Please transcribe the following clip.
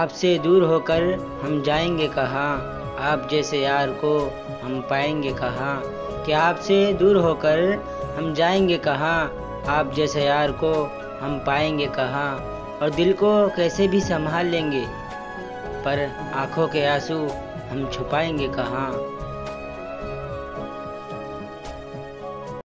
आपसे दूर होकर हम जाएंगे कहाँ, आप जैसे यार को हम पाएंगे कहाँ। कि आपसे दूर होकर हम जाएंगे कहाँ, आप जैसे यार को हम पाएंगे कहाँ। और दिल को कैसे भी संभाल लेंगे, पर आँखों के आंसू हम छुपाएंगे कहाँ।